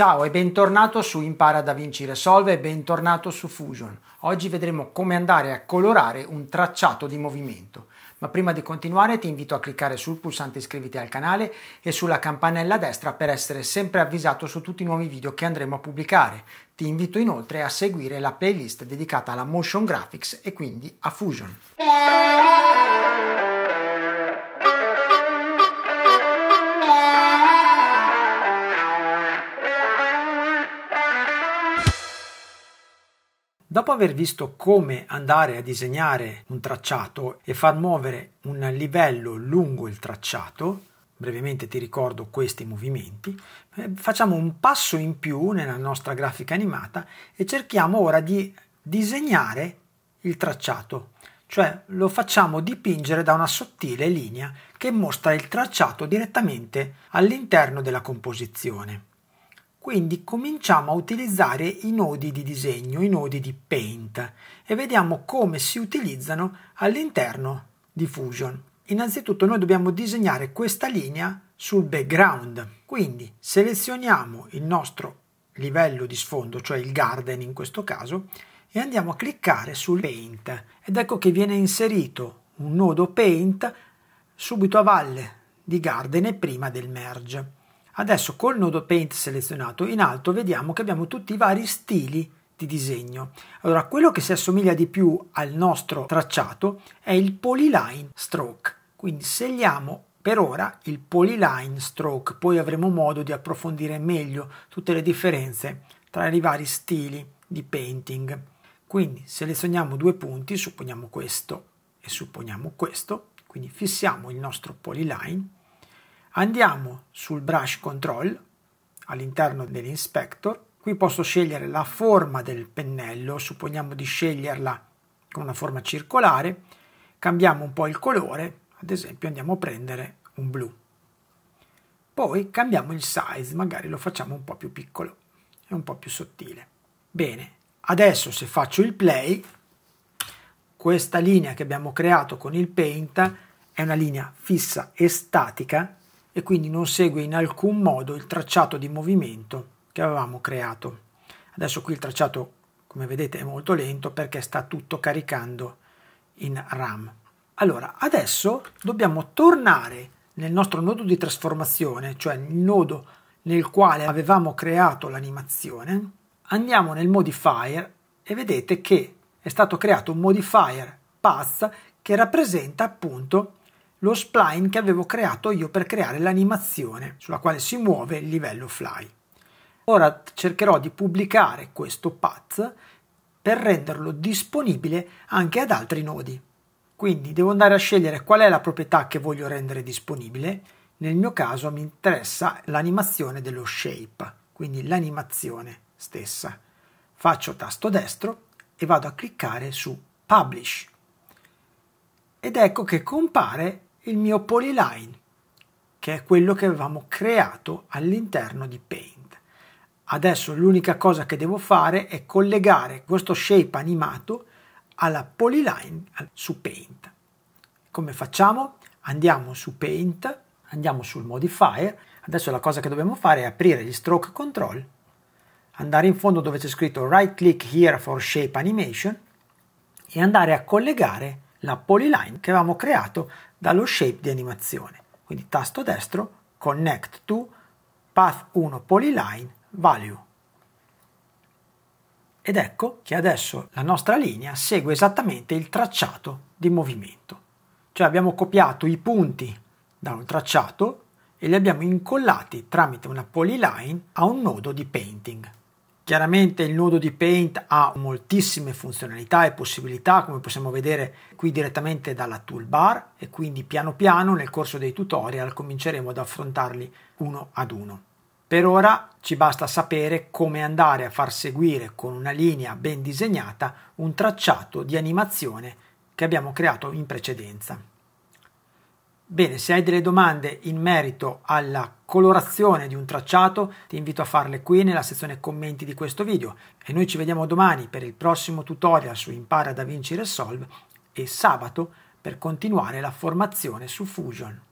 Ciao e bentornato su Impara Davinci Resolve e bentornato su Fusion. Oggi vedremo come andare a colorare un tracciato di movimento. Ma prima di continuare ti invito a cliccare sul pulsante iscriviti al canale e sulla campanella a destra per essere sempre avvisato su tutti i nuovi video che andremo a pubblicare. Ti invito inoltre a seguire la playlist dedicata alla motion graphics e quindi a Fusion. Dopo aver visto come andare a disegnare un tracciato e far muovere un livello lungo il tracciato, brevemente ti ricordo questi movimenti, facciamo un passo in più nella nostra grafica animata e cerchiamo ora di disegnare il tracciato, cioè lo facciamo dipingere da una sottile linea che mostra il tracciato direttamente all'interno della composizione. Quindi cominciamo a utilizzare i nodi di disegno, i nodi di Paint, e vediamo come si utilizzano all'interno di Fusion. Innanzitutto noi dobbiamo disegnare questa linea sul background, quindi selezioniamo il nostro livello di sfondo, cioè il Garden in questo caso, e andiamo a cliccare sul Paint. Ed ecco che viene inserito un nodo Paint subito a valle di Garden e prima del Merge. Adesso col nodo Paint selezionato in alto vediamo che abbiamo tutti i vari stili di disegno. Allora, quello che si assomiglia di più al nostro tracciato è il Polyline Stroke, quindi scegliamo per ora il Polyline Stroke, poi avremo modo di approfondire meglio tutte le differenze tra i vari stili di painting. Quindi selezioniamo due punti, supponiamo questo e supponiamo questo, quindi fissiamo il nostro Polyline. Andiamo sul Brush Control, all'interno dell'Inspector. Qui posso scegliere la forma del pennello, supponiamo di sceglierla con una forma circolare. Cambiamo un po' il colore, ad esempio andiamo a prendere un blu. Poi cambiamo il size, magari lo facciamo un po' più piccolo e un po' più sottile. Bene, adesso se faccio il play, questa linea che abbiamo creato con il Paint è una linea fissa e statica, e quindi non segue in alcun modo il tracciato di movimento che avevamo creato. Adesso qui il tracciato, come vedete, è molto lento perché sta tutto caricando in RAM. Allora, adesso dobbiamo tornare nel nostro nodo di trasformazione, cioè il nodo nel quale avevamo creato l'animazione. Andiamo nel modifier e vedete che è stato creato un modifier path che rappresenta appunto lo spline che avevo creato io per creare l'animazione sulla quale si muove il livello fly. Ora cercherò di pubblicare questo path per renderlo disponibile anche ad altri nodi. Quindi devo andare a scegliere qual è la proprietà che voglio rendere disponibile. Nel mio caso mi interessa l'animazione dello shape, quindi l'animazione stessa. Faccio tasto destro e vado a cliccare su Publish. Ed ecco che compare il mio Polyline, che è quello che avevamo creato all'interno di Paint. Adesso l'unica cosa che devo fare è collegare questo shape animato alla Polyline su Paint. Come facciamo? Andiamo su Paint, andiamo sul modifier. Adesso la cosa che dobbiamo fare è aprire gli Stroke Control, andare in fondo dove c'è scritto Right Click Here for Shape Animation e andare a collegare la Polyline che avevamo creato dallo shape di animazione. Quindi tasto destro, Connect to, Path 1 Polyline, Value. Ed ecco che adesso la nostra linea segue esattamente il tracciato di movimento. Cioè abbiamo copiato i punti da un tracciato e li abbiamo incollati tramite una Polyline a un nodo di Painting. Chiaramente il nodo di Paint ha moltissime funzionalità e possibilità, come possiamo vedere qui direttamente dalla toolbar, e quindi piano piano nel corso dei tutorial cominceremo ad affrontarli uno ad uno. Per ora ci basta sapere come andare a far seguire con una linea ben disegnata un tracciato di animazione che abbiamo creato in precedenza. Bene, se hai delle domande in merito alla colorazione di un tracciato, ti invito a farle qui nella sezione commenti di questo video. E noi ci vediamo domani per il prossimo tutorial su Impara Davinci Resolve e sabato per continuare la formazione su Fusion.